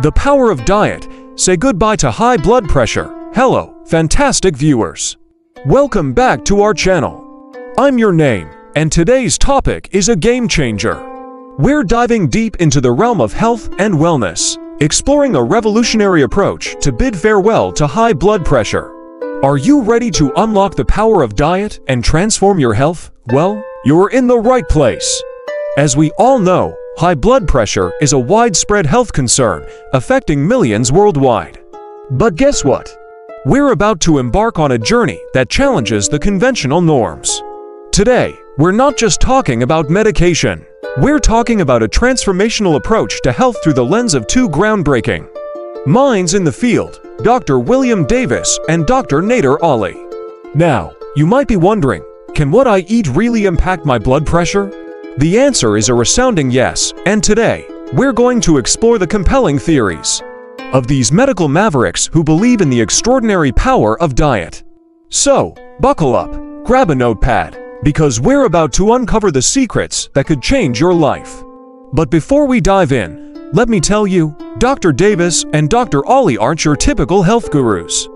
The power of diet. Say goodbye to high blood pressure. Hello, fantastic viewers. Welcome back to our channel. I'm your name, and today's topic is a game changer. We're diving deep into the realm of health and wellness, exploring a revolutionary approach to bid farewell to high blood pressure. Are you ready to unlock the power of diet and transform your health? Well, you're in the right place. As we all know, high blood pressure is a widespread health concern affecting millions worldwide. But guess what? We're about to embark on a journey that challenges the conventional norms. Today, we're not just talking about medication. We're talking about a transformational approach to health through the lens of two groundbreaking minds in the field, Dr. William Davis and Dr. Nadir Ali. Now, you might be wondering, can what I eat really impact my blood pressure? The answer is a resounding yes, and today, we're going to explore the compelling theories of these medical mavericks who believe in the extraordinary power of diet. So, buckle up, grab a notepad, because we're about to uncover the secrets that could change your life. But before we dive in, let me tell you, Dr. Davis and Dr. Ali aren't your typical health gurus.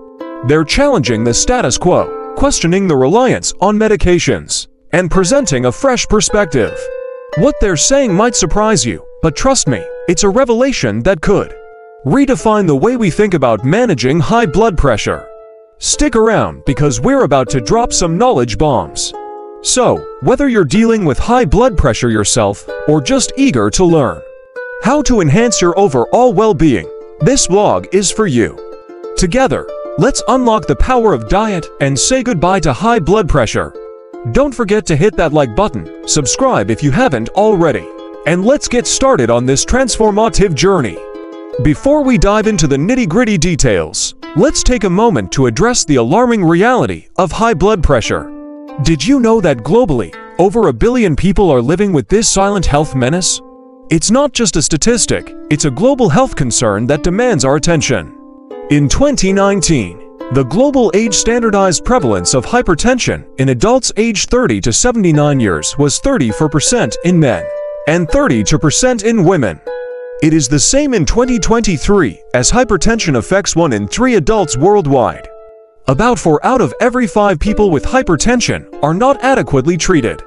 They're challenging the status quo, questioning the reliance on medications, and presenting a fresh perspective. What they're saying might surprise you, but trust me, it's a revelation that could redefine the way we think about managing high blood pressure. Stick around because we're about to drop some knowledge bombs. So, whether you're dealing with high blood pressure yourself or just eager to learn how to enhance your overall well-being, this vlog is for you. Together, let's unlock the power of diet and say goodbye to high blood pressure. Don't forget to hit that like button, subscribe if you haven't already, and let's get started on this transformative journey. Before we dive into the nitty-gritty details, let's take a moment to address the alarming reality of high blood pressure. Did you know that globally, over 1 billion people are living with this silent health menace? It's not just a statistic, it's a global health concern that demands our attention. In 2019, the global age standardized prevalence of hypertension in adults aged 30 to 79 years was 34% in men and 32% in women. It is the same in 2023, as hypertension affects 1 in 3 adults worldwide. About 4 out of every 5 people with hypertension are not adequately treated.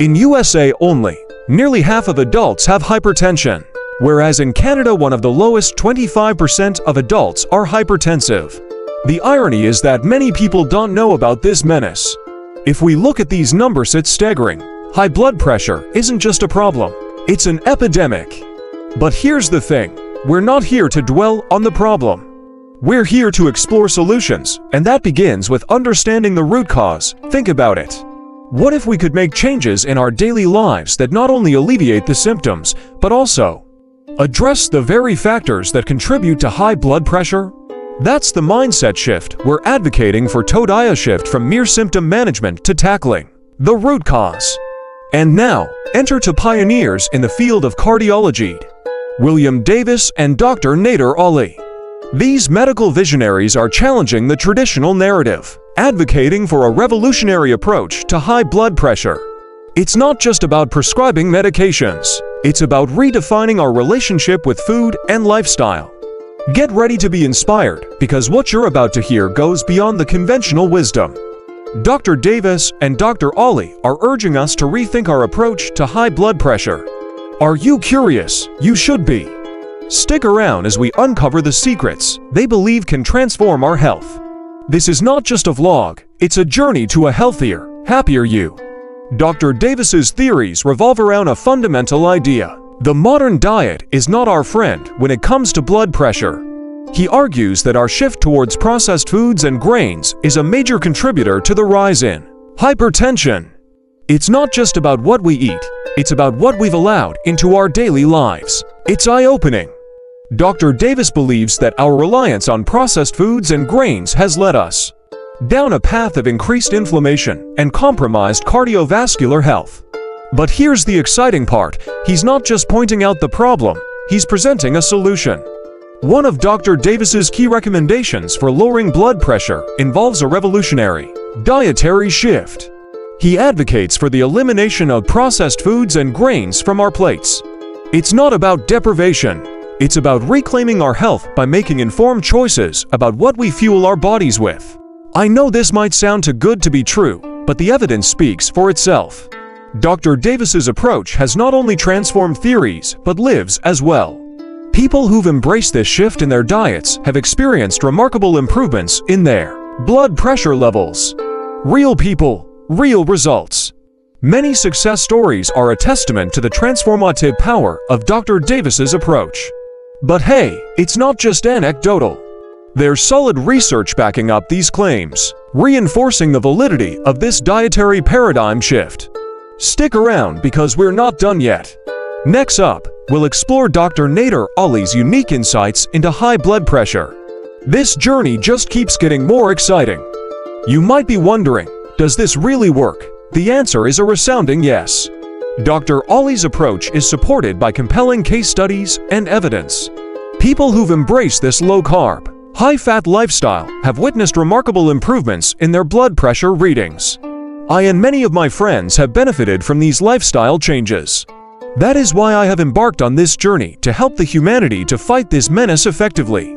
In USA only, nearly half of adults have hypertension, whereas in Canada one of the lowest 25% of adults are hypertensive. The irony is that many people don't know about this menace. If we look at these numbers, it's staggering. High blood pressure isn't just a problem, it's an epidemic. But here's the thing, we're not here to dwell on the problem. We're here to explore solutions, and that begins with understanding the root cause. Think about it. What if we could make changes in our daily lives that not only alleviate the symptoms, but also address the very factors that contribute to high blood pressure? That's the mindset shift we're advocating for. Today, a shift from mere symptom management to tackling the root cause. And now, enter two pioneers in the field of cardiology, William Davis and Dr. Nadir Ali. These medical visionaries are challenging the traditional narrative, advocating for a revolutionary approach to high blood pressure. It's not just about prescribing medications, it's about redefining our relationship with food and lifestyle. Get ready to be inspired, because what you're about to hear goes beyond the conventional wisdom. Dr. Davis and Dr. Ali are urging us to rethink our approach to high blood pressure. Are you curious? You should be. Stick around as we uncover the secrets they believe can transform our health. This is not just a vlog, it's a journey to a healthier, happier you. Dr. Davis's theories revolve around a fundamental idea. The modern diet is not our friend when it comes to blood pressure. He argues that our shift towards processed foods and grains is a major contributor to the rise in hypertension. It's not just about what we eat, it's about what we've allowed into our daily lives. It's eye-opening. Dr. Davis believes that our reliance on processed foods and grains has led us down a path of increased inflammation and compromised cardiovascular health. But here's the exciting part, he's not just pointing out the problem, he's presenting a solution. One of Dr. Davis's key recommendations for lowering blood pressure involves a revolutionary dietary shift. He advocates for the elimination of processed foods and grains from our plates. It's not about deprivation, It's about reclaiming our health by making informed choices about what we fuel our bodies with. I know this might sound too good to be true, but the evidence speaks for itself. Dr. Davis's approach has not only transformed theories, but lives as well. People who've embraced this shift in their diets have experienced remarkable improvements in their blood pressure levels. Real people, real results. Many success stories are a testament to the transformative power of Dr. Davis's approach. But hey, it's not just anecdotal. There's solid research backing up these claims, reinforcing the validity of this dietary paradigm shift. Stick around because we're not done yet. Next up, we'll explore Dr. Nadir Ali's unique insights into high blood pressure. This journey just keeps getting more exciting. You might be wondering, does this really work? The answer is a resounding yes. Dr. Ali's approach is supported by compelling case studies and evidence. People who've embraced this low-carb, high-fat lifestyle have witnessed remarkable improvements in their blood pressure readings. I and many of my friends have benefited from these lifestyle changes. That is why I have embarked on this journey to help the humanity to fight this menace effectively.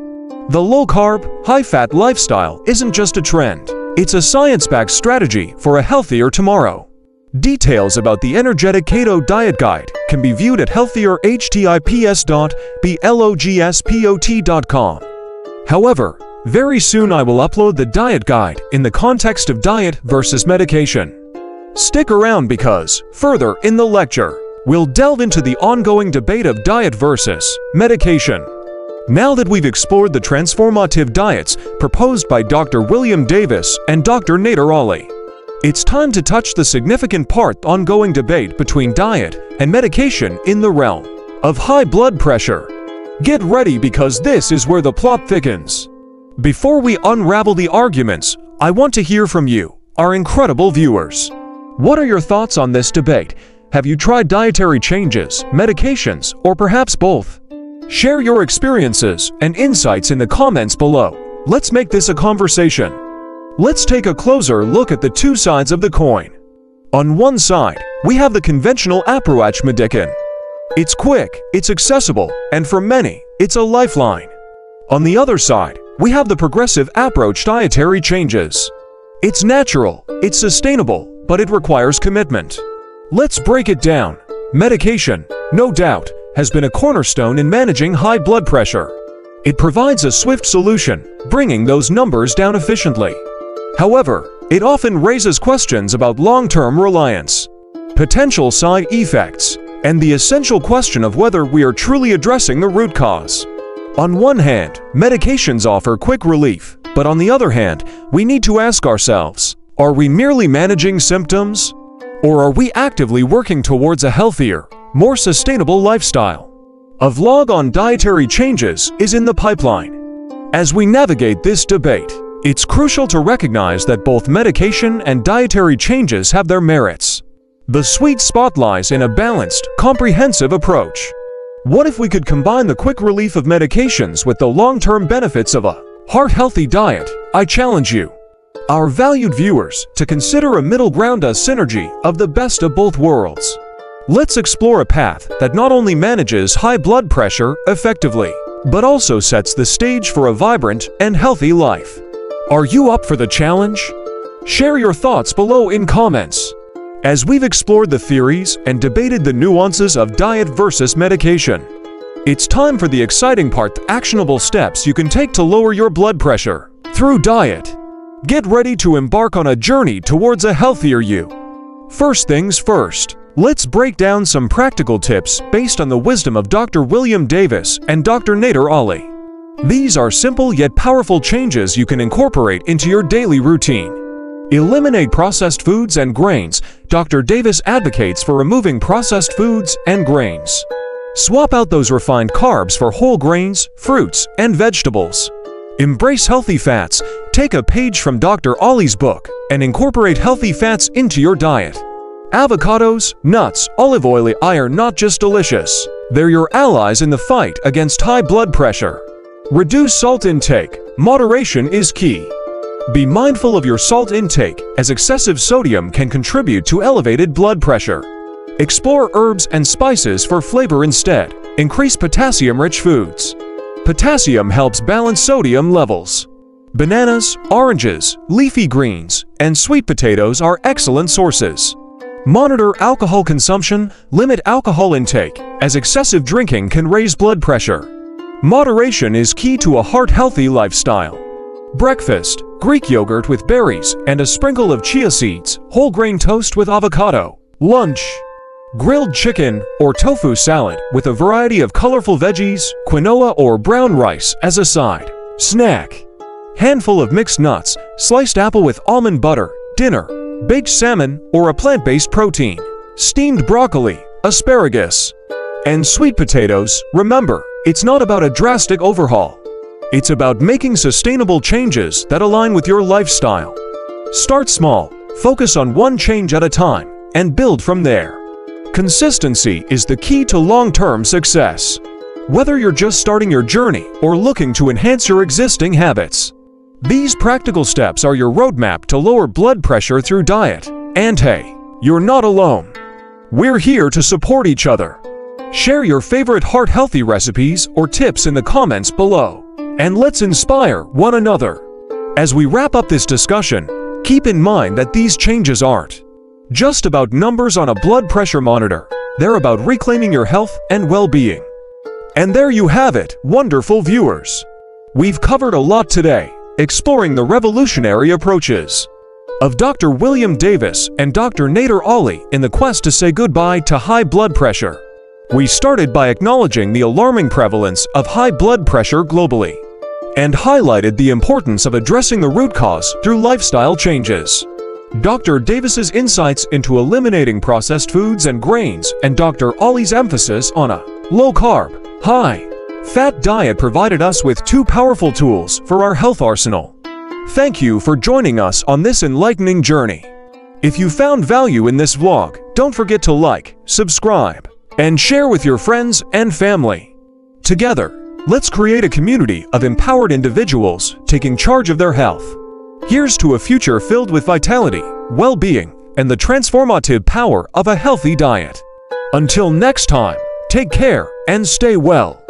The low-carb, high-fat lifestyle isn't just a trend. It's a science-backed strategy for a healthier tomorrow. Details about the Energetic Keto Diet Guide can be viewed at healthierhtips.blogspot.com. However, very soon I will upload the diet guide in the context of diet versus medication. Stick around because, further in the lecture, we'll delve into the ongoing debate of diet versus medication. Now that we've explored the transformative diets proposed by Dr. William Davis and Dr. Nadir Ali, it's time to touch the significant part ongoing debate between diet and medication in the realm of high blood pressure. Get ready because this is where the plot thickens. Before we unravel the arguments, I want to hear from you, our incredible viewers. What are your thoughts on this debate? Have you tried dietary changes, medications, or perhaps both? Share your experiences and insights in the comments below. Let's make this a conversation. Let's take a closer look at the two sides of the coin. On one side, we have the conventional approach medication. It's quick, it's accessible, and for many, it's a lifeline. On the other side, we have the progressive approach dietary changes. It's natural, it's sustainable, but it requires commitment. Let's break it down. Medication, no doubt, has been a cornerstone in managing high blood pressure. It provides a swift solution, bringing those numbers down efficiently. However, it often raises questions about long-term reliance, potential side effects, and the essential question of whether we are truly addressing the root cause. On one hand, medications offer quick relief, but on the other hand, we need to ask ourselves, are we merely managing symptoms? Or are we actively working towards a healthier, more sustainable lifestyle? A vlog on dietary changes is in the pipeline. As we navigate this debate, it's crucial to recognize that both medication and dietary changes have their merits. The sweet spot lies in a balanced, comprehensive approach. What if we could combine the quick relief of medications with the long-term benefits of a heart-healthy diet? I challenge you, our valued viewers, to consider a middle ground, a synergy of the best of both worlds. Let's explore a path that not only manages high blood pressure effectively, but also sets the stage for a vibrant and healthy life. Are you up for the challenge? Share your thoughts below in comments. As we've explored the theories and debated the nuances of diet versus medication, it's time for the exciting part, the actionable steps you can take to lower your blood pressure through diet. Get ready to embark on a journey towards a healthier you. First things first, let's break down some practical tips based on the wisdom of Dr. William Davis and Dr. Nadir Ali. These are simple yet powerful changes you can incorporate into your daily routine. Eliminate processed foods and grains. Dr. Davis advocates for removing processed foods and grains. Swap out those refined carbs for whole grains, fruits, and vegetables. Embrace healthy fats. Take a page from Dr. Ali's book and incorporate healthy fats into your diet. Avocados, nuts, olive oil are not just delicious. They're your allies in the fight against high blood pressure. Reduce salt intake. Moderation is key. Be mindful of your salt intake, as excessive sodium can contribute to elevated blood pressure. Explore herbs and spices for flavor instead. Increase potassium-rich foods. Potassium helps balance sodium levels. Bananas, oranges, leafy greens, and sweet potatoes are excellent sources. Monitor alcohol consumption, limit alcohol intake, as excessive drinking can raise blood pressure. Moderation is key to a heart-healthy lifestyle. Breakfast: Greek yogurt with berries and a sprinkle of chia seeds, whole grain toast with avocado. Lunch: grilled chicken or tofu salad with a variety of colorful veggies, quinoa or brown rice as a side. Snack: handful of mixed nuts, sliced apple with almond butter. Dinner: baked salmon or a plant-based protein. Steamed broccoli, asparagus, and sweet potatoes. Remember, it's not about a drastic overhaul. It's about making sustainable changes that align with your lifestyle. Start small, focus on one change at a time, and build from there. Consistency is the key to long-term success. Whether you're just starting your journey or looking to enhance your existing habits, these practical steps are your roadmap to lower blood pressure through diet. And hey, you're not alone. We're here to support each other. Share your favorite heart-healthy recipes or tips in the comments below, and let's inspire one another. As we wrap up this discussion, keep in mind that these changes aren't just about numbers on a blood pressure monitor. They're about reclaiming your health and well-being. And there you have it, wonderful viewers. We've covered a lot today, exploring the revolutionary approaches of Dr. William Davis and Dr. Nadir Ali in the quest to say goodbye to high blood pressure. We started by acknowledging the alarming prevalence of high blood pressure globally, and highlighted the importance of addressing the root cause through lifestyle changes. Dr. Davis's insights into eliminating processed foods and grains, and Dr. Ali's emphasis on a low-carb, high-fat diet provided us with two powerful tools for our health arsenal. Thank you for joining us on this enlightening journey. If you found value in this vlog, don't forget to like, subscribe, and share with your friends and family. Together, let's create a community of empowered individuals taking charge of their health. Here's to a future filled with vitality, well-being, and the transformative power of a healthy diet. Until next time, take care and stay well.